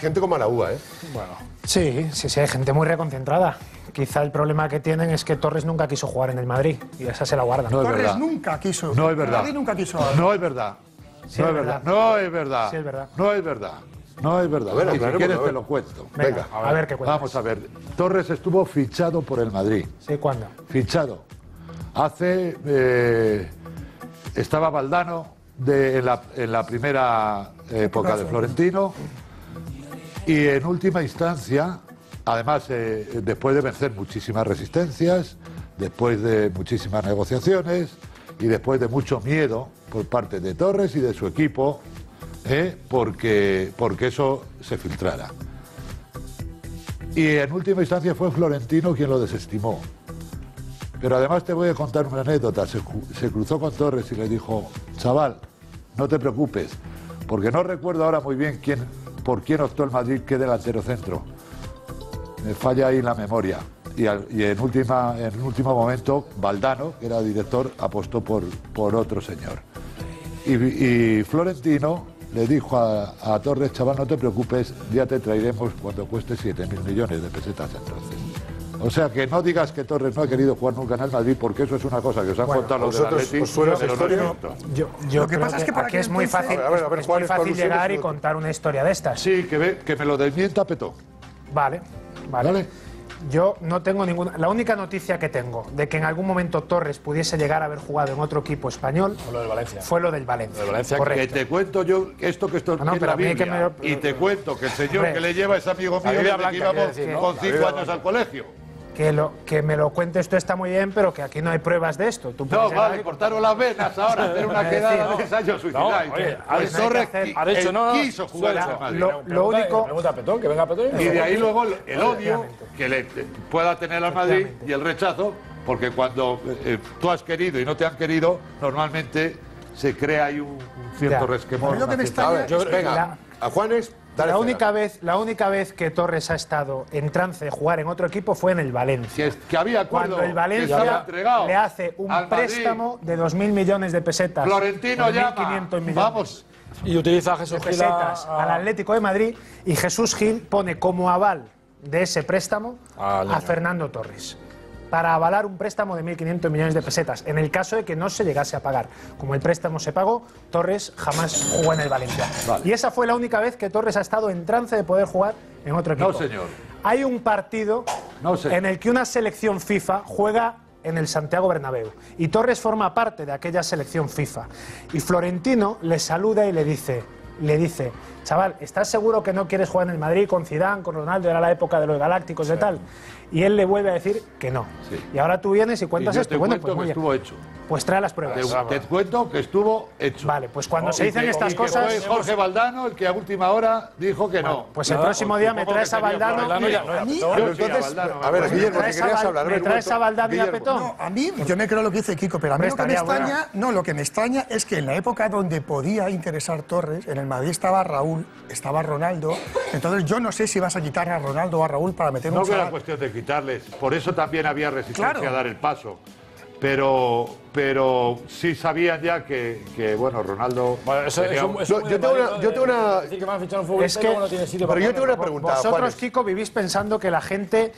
Gente como la uva, ¿eh? Bueno. Sí, sí, sí, hay gente muy reconcentrada. Quizá el problema que tienen es que Torres nunca quiso jugar en el Madrid y esa se la guardan. No es verdad. Torres nunca quiso. No es verdad. Nadie nunca quiso. No es verdad. Sí, no es verdad. No es verdad. Sí, es verdad. No es verdad. No es verdad. A ver, y si quieres te lo cuento. Venga, a ver qué cuentas. Vamos a ver. Torres estuvo fichado por el Madrid. Sí, ¿cuándo? Fichado. Hace... estaba Valdano en la primera época de Florentino y en última instancia, además después de vencer muchísimas resistencias, después de muchísimas negociaciones y después de mucho miedo por parte de Torres y de su equipo, porque eso se filtrara. Y en última instancia fue Florentino quien lo desestimó. Pero además te voy a contar una anécdota. Se cruzó con Torres y le dijo, chaval, no te preocupes, porque no recuerdo ahora muy bien por quién optó el Madrid, qué delantero centro. Me falla ahí la memoria. Y en último momento, Valdano, que era director, apostó por otro señor. Y Florentino le dijo a Torres, chaval, no te preocupes, ya te traeremos cuando cueste 7.000 millones de pesetas entonces. O sea, que no digas que Torres no ha querido jugar nunca en el Madrid, porque eso es una cosa que os han contado los Yo lo que pasa es que aquí es muy fácil, llegar y contar una historia de estas. Sí, que me lo desmienta Petó. Vale, vale. ¿Vale? Yo no tengo ninguna... La única noticia que tengo de que en algún momento Torres pudiese llegar a haber jugado en otro equipo español... Fue lo del Valencia. Fue lo del Valencia. Correcto. Que te cuento yo esto que estoy en la Biblia, y te cuento que el señor que le lleva es amigo mío y que íbamos con 5 años al colegio. Que me lo cuentes tú está muy bien, pero que aquí no hay pruebas de esto. Tú no, vale, cortaron las venas ahora, hacer una quedada de ensayo suicida. Pues Torres quiso jugar en Madrid. Lo único... Pregunta a Petón, que venga a Petón. Y de ahí luego el odio que le pueda tener al Madrid y el rechazo, porque cuando tú has querido y no te han querido, normalmente se crea ahí un cierto resquemor. Venga, a Juanes... La única vez que Torres ha estado en trance de jugar en otro equipo fue en el Valencia. Que había acuerdo, cuando el Valencia le hace un préstamo de 2.000 millones de pesetas. Florentino llama. Vamos. Y utiliza a Jesús Gil al Atlético de Madrid y Jesús Gil pone como aval de ese préstamo a Fernando Torres, para avalar un préstamo de 1.500 millones de pesetas, en el caso de que no se llegase a pagar. Como el préstamo se pagó, Torres jamás jugó en el Valencia. Vale. Y esa fue la única vez que Torres ha estado en trance de poder jugar en otro equipo. No, señor. Hay un partido en el que una selección FIFA juega en el Santiago Bernabéu, y Torres forma parte de aquella selección FIFA. Y Florentino le saluda y le dice, chaval, ¿estás seguro que no quieres jugar en el Madrid con Zidane, con Ronaldo? Era la época de los galácticos y tal. Y él le vuelve a decir que no. Sí. Y ahora tú vienes y cuentas esto. Bueno, pues que estuvo hecho. Pues trae las pruebas. Te cuento que estuvo hecho. Vale, pues cuando se dicen estas cosas... Fue Jorge Valdano el que a última hora dijo que no. Pues el próximo día me traes a Valdano... A ver, Guillermo, que querías hablar. Me traes a Valdano y a Petón. A mí, yo me creo lo que dice Kiko, pero a mí lo que me extraña... No, lo que me extraña es que en la época donde podía interesar Torres, en el Madrid estaba Raúl, estaba Ronaldo... Entonces yo no sé si vas a quitar a Ronaldo o a Raúl para meter un chaval... No era cuestión de quitarles, por eso también había resistencia a dar el paso. Pero sí sabían ya que bueno, Ronaldo... Bueno, yo tengo una pregunta. Vosotros, Kiko, vivís pensando que la gente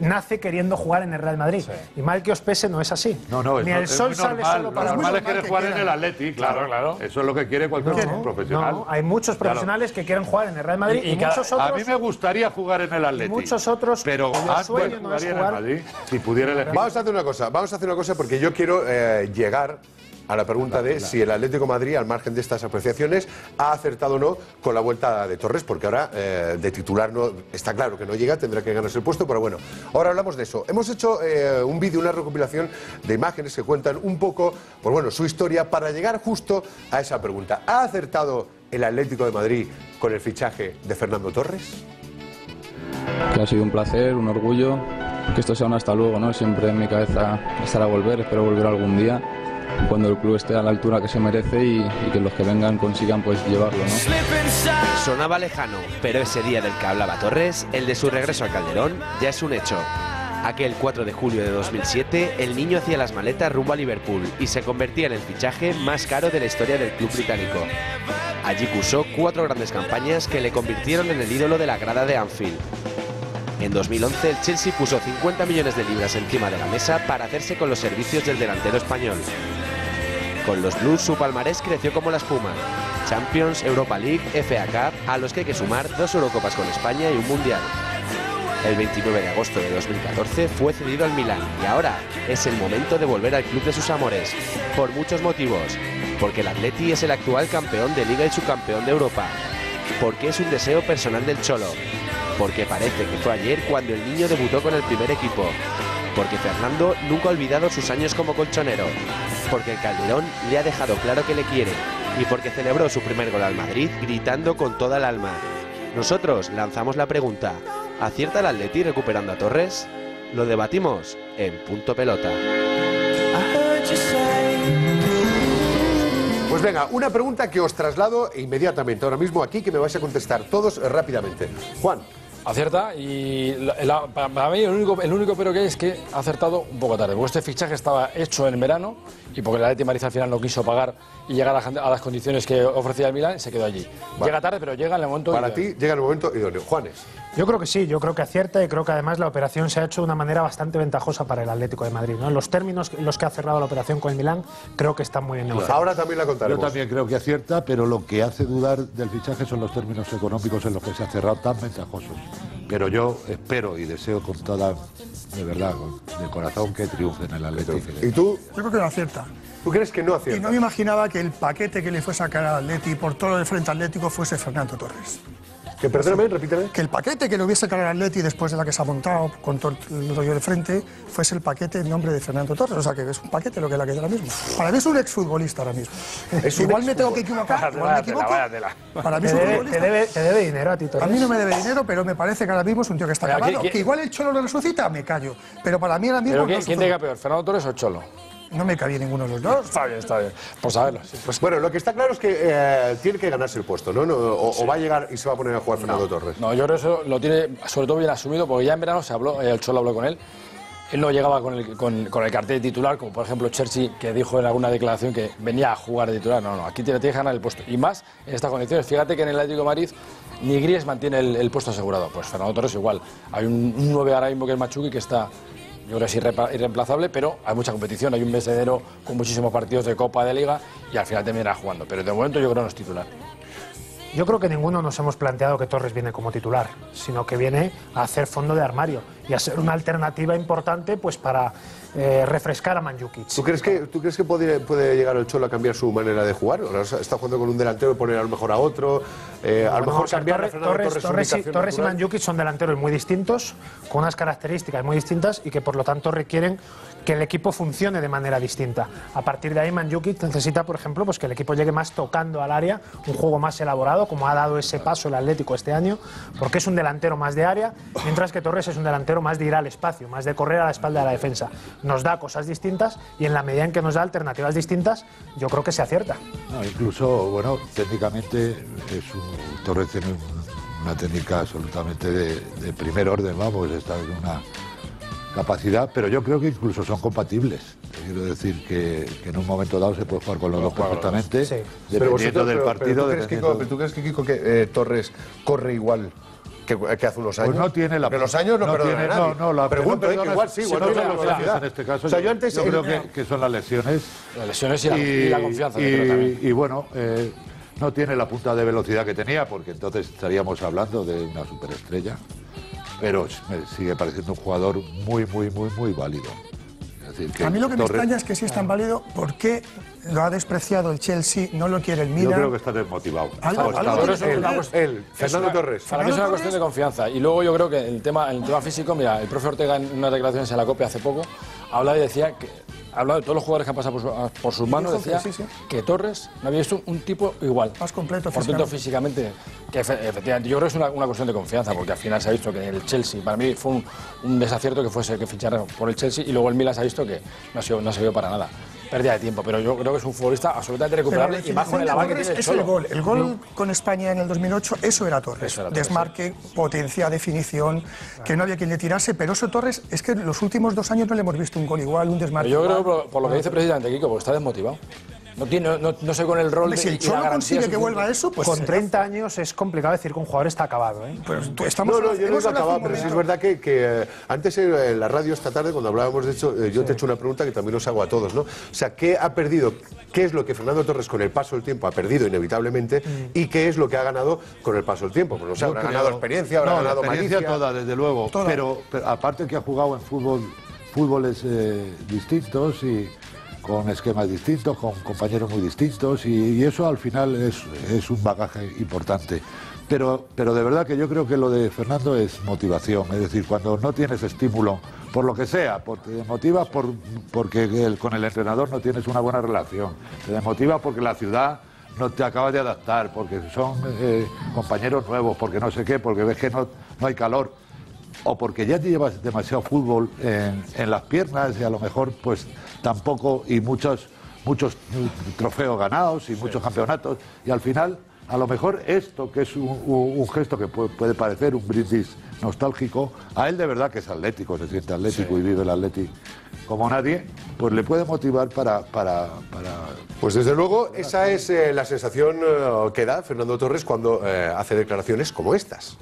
nace queriendo jugar en el Real Madrid. Sí. Y mal que os pese, no es así. Ni el sol sale solo para... Lo normal es querer jugar en el Atleti, claro. Eso es lo que quiere cualquier profesional. No, hay muchos profesionales que quieren jugar en el Real Madrid y muchos otros... A mí me gustaría jugar en el Atleti. Muchos otros... Pero antes jugaría en el Madrid, si pudiera elegir. Vamos a hacer una cosa porque yo quiero... llegar a la pregunta de si el Atlético de Madrid, al margen de estas apreciaciones, ha acertado o no con la vuelta de Torres, porque ahora de titular no está claro que no llega, tendrá que ganarse el puesto, pero bueno, ahora hablamos de eso. Hemos hecho un vídeo, una recopilación de imágenes que cuentan un poco, pues bueno, su historia para llegar justo a esa pregunta. ¿Ha acertado el Atlético de Madrid con el fichaje de Fernando Torres? Que ha sido un placer, un orgullo. Que esto sea un hasta luego, ¿no? Siempre en mi cabeza estará volver, espero volver algún día, cuando el club esté a la altura que se merece y que los que vengan consigan pues llevarlo, ¿no? Sonaba lejano, pero ese día del que hablaba Torres, el de su regreso al Calderón, ya es un hecho. Aquel 4 de julio de 2007, el niño hacía las maletas rumbo a Liverpool y se convertía en el fichaje más caro de la historia del club británico. Allí cursó 4 grandes campañas que le convirtieron en el ídolo de la grada de Anfield. En 2011 el Chelsea puso 50 millones de libras encima de la mesa para hacerse con los servicios del delantero español. Con los Blues su palmarés creció como la espuma. Champions, Europa League, FA Cup, a los que hay que sumar 2 Eurocopas con España y un Mundial. El 29 de agosto de 2014 fue cedido al Milán y ahora es el momento de volver al club de sus amores, por muchos motivos. Porque el Atleti es el actual campeón de Liga y subcampeón de Europa. Porque es un deseo personal del Cholo. Porque parece que fue ayer cuando el niño debutó con el primer equipo. Porque Fernando nunca ha olvidado sus años como colchonero. Porque el Calderón le ha dejado claro que le quiere. Y porque celebró su primer gol al Madrid gritando con toda el alma. Nosotros lanzamos la pregunta: ¿acierta el Atleti recuperando a Torres? Lo debatimos en Punto Pelota. Pues venga, una pregunta que os traslado inmediatamente, ahora mismo aquí, que me vais a contestar todos rápidamente. Juan. Acierta, y para mí el único pero que es que ha acertado un poco tarde, porque este fichaje estaba hecho en verano y porque el Atleti Madrid al final no quiso pagar y llegar a las condiciones que ofrecía el Milán, se quedó allí. Vale. Llega tarde, pero llega en el momento idóneo. Para ti, llega en el momento idóneo. Juanes. Yo creo que sí, yo creo que acierta, y creo que además la operación se ha hecho de una manera bastante ventajosa para el Atlético de Madrid, ¿no? Los términos en los que ha cerrado la operación con el Milán creo que están muy bien negociados. Ahora también la contaremos. Yo también creo que acierta, pero lo que hace dudar del fichaje son los términos económicos en los que se ha cerrado, tan ventajosos. Pero yo espero y deseo con toda, de verdad, de corazón, que triunfen en el Atlético. ¿Y tú? Yo creo que no acierta. ¿Tú crees que no acierta? Y no me imaginaba que el paquete que le fue a sacar al Atleti por todo lo del Frente Atlético fuese Fernando Torres. Que, perdóname, repíteme. Que el paquete que le hubiese sacado al Atleti después de la que se ha montado con todo el rollo del Frente fuese el paquete en nombre de Fernando Torres. O sea, que es un paquete lo que le ha quedado ahora mismo. Para mí es un exfutbolista ahora mismo. Igual me tengo que equivocar, igual me equivoco. Para mí es un futbolista. Te debe dinero a ti, Torres. A mí no me debe dinero, pero me parece que ahora mismo es un tío que está acabado. Que igual el Cholo lo resucita, me callo. Pero para mí ahora mismo... ¿Quién llega peor, Fernando Torres o Cholo? No me cabía ninguno de los dos. Está bien, está bien. Pues a verlo. Sí, pues. Bueno, lo que está claro es que tiene que ganarse el puesto, ¿no? O va a llegar y se va a poner a jugar Fernando Torres. No, yo creo que eso lo tiene sobre todo bien asumido, porque ya en verano se habló, el Cholo habló con él. Él no llegaba con el cartel de titular, como por ejemplo Chelsea, que dijo en alguna declaración que venía a jugar de titular. No, no, aquí tiene que ganar el puesto. Y más en estas condiciones. Fíjate que en el Atlético de Madrid ni Griezmann tiene el puesto asegurado. Pues Fernando Torres igual. Hay un 9 ahora mismo que es Mandzukic, que está... Yo creo que es irreemplazable, pero hay mucha competición, hay un mes de enero con muchísimos partidos de Copa, de Liga, y al final terminará jugando. Pero de momento yo creo que no es titular. Yo creo que ninguno nos hemos planteado que Torres viene como titular, sino que viene a hacer fondo de armario y a ser una alternativa importante, pues para refrescar a Mandzukic. ¿Tú crees que puede llegar el Cholo a cambiar su manera de jugar? Ahora está jugando con un delantero y poner a lo mejor a otro, a lo mejor cambiar. Torres y Mandzukic son delanteros muy distintos, con unas características muy distintas y que por lo tanto requieren que el equipo funcione de manera distinta. A partir de ahí Mandzukic necesita, por ejemplo, pues que el equipo llegue más tocando al área, un juego más elaborado, como ha dado ese paso el Atlético este año, porque es un delantero más de área, mientras que Torres es un delantero más de ir al espacio, más de correr a la espalda de la defensa. Nos da cosas distintas y en la medida en que nos da alternativas distintas, yo creo que se acierta. No, incluso, bueno, técnicamente Torres tiene una técnica absolutamente de primer orden, vamos, está en una capacidad, pero yo creo que incluso son compatibles. Quiero decir que en un momento dado se puede jugar con los dos perfectamente, sí. Dependiendo del partido... ¿Pero tú crees, Kiko, que Torres corre igual que hace unos años? Pues no tiene la... Pero los años no, la pregunta es que igual sí tiene la velocidad. En este caso, yo creo que son las lesiones. Las lesiones y la confianza. Y bueno, no tiene la punta de velocidad que tenía, porque entonces estaríamos hablando de una superestrella. Pero me sigue pareciendo un jugador muy válido. A mí lo que me extraña es que si es tan válido, ¿por qué lo ha despreciado el Chelsea? No lo quiere el Milan. Yo creo que está desmotivado. Fernando Torres. Para mí es una cuestión de confianza. Y luego yo creo que el tema físico, mira, el profe Ortega en una declaración en la COPE hace poco hablaba y decía que... Hablaba de todos los jugadores que han pasado por sus manos, decía que Torres no había visto un tipo igual. Más completo físicamente. Que efectivamente, yo creo que es una cuestión de confianza, porque al final se ha visto que el Chelsea, para mí fue un desacierto que fuese que fichara por el Chelsea, y luego el Milan se ha visto que no ha servido para nada. Pérdida de tiempo, pero yo creo que es un futbolista absolutamente recuperable y más con el aval que tiene el Cholo. El gol con España en el 2008, eso era Torres. Eso era Torres. Desmarque, sí. Potencia, definición, que no había quien le tirase, pero eso Torres es que en los últimos 2 años no le hemos visto un gol igual, un desmarque. Pero yo creo, por lo que dice precisamente Kiko, porque está desmotivado. No sé con el rol de... Si el Cholo consigue que vuelva a eso, pues... Con 30 años es complicado decir que un jugador está acabado, ¿eh? Pues tú, estamos... No, yo no he acabado, pero sí es verdad que antes en la radio esta tarde, cuando hablábamos de hecho, yo te he hecho una pregunta que también os hago a todos, ¿no? O sea, ¿qué ha perdido? ¿Qué es lo que Fernando Torres con el paso del tiempo ha perdido inevitablemente? ¿Y qué es lo que ha ganado con el paso del tiempo? Pues, o sea, habrá ganado experiencia, habrá ganado malicia... Toda, desde luego, pero aparte que ha jugado en fútboles distintos y con esquemas distintos, con compañeros muy distintos, y eso al final es un bagaje importante. Pero de verdad que yo creo que lo de Fernando es motivación, es decir, cuando no tienes estímulo, por lo que sea, te desmotivas porque con el entrenador no tienes una buena relación, te desmotivas porque la ciudad no te acabas de adaptar, porque son compañeros nuevos, porque no sé qué, porque ves que no hay calor, o porque ya te llevas demasiado fútbol en las piernas y a lo mejor pues tampoco, y muchos trofeos ganados y muchos campeonatos, y al final a lo mejor esto que es un gesto que puede parecer un brindis nostálgico, a él de verdad que es atlético, se siente atlético y vive el Atleti como nadie, pues le puede motivar para... Pues desde luego esa es la sensación que da Fernando Torres cuando hace declaraciones como estas.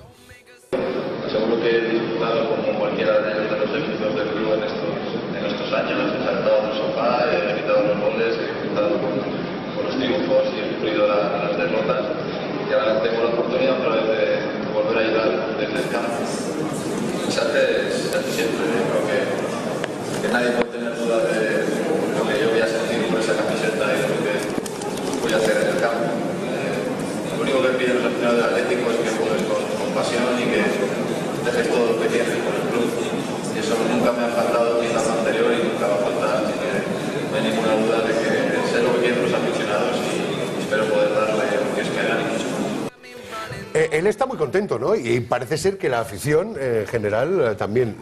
Seguro que he disfrutado como cualquiera de los equipos del club en estos años. He saltado del sofá, he evitado los goles, he disfrutado con los triunfos y he sufrido las derrotas. Y ahora tengo la oportunidad otra vez de volver a ayudar desde el campo. Se hace siempre. Yo creo que nadie puede tener dudas de lo que yo voy a sentir por esa camiseta y lo que voy a hacer en el campo. Lo único que piden los aficionados del Atlético es que jueguen con pasión y que dejes todo lo que tienes por el club, y eso nunca me ha faltado ni en la anterior y nunca va a faltar, así que no hay ninguna duda de que sé lo que quieren los aficionados y espero poder darle lo que esperan y mucho más. Él está muy contento, ¿no? Y parece ser que la afición general también,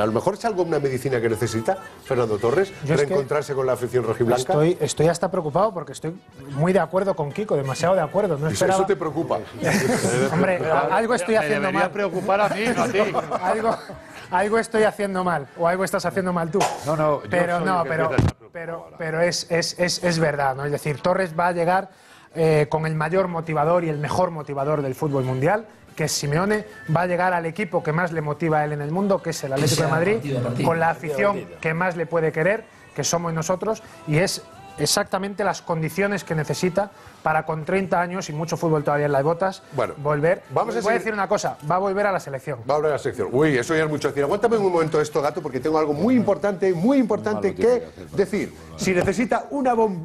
a lo mejor es algo, una medicina que necesita Fernando Torres, reencontrarse con la afición rojiblanca. Estoy hasta preocupado porque estoy muy de acuerdo con Kiko, demasiado de acuerdo. No esperaba... Eso te preocupa. Hombre, algo estoy haciendo mal. Me debería preocupar a mí, no a ti. Algo estoy haciendo mal, o algo estás haciendo mal tú. No, yo pero, no, pero es verdad, ¿no? Es decir, Torres va a llegar... con el mayor motivador y el mejor motivador del fútbol mundial, que es Simeone, va a llegar al equipo que más le motiva a él en el mundo, que es el Atlético de Madrid, con la afición que más le puede querer, que somos nosotros, y es exactamente las condiciones que necesita para con 30 años y mucho fútbol todavía en las botas, bueno, volver. Vamos a decir una cosa, va a volver a la selección. Va a volver a la selección. Uy, eso ya es mucho decir. Aguántame un momento esto, gato, porque tengo algo muy importante que decir. Si necesita una bomba...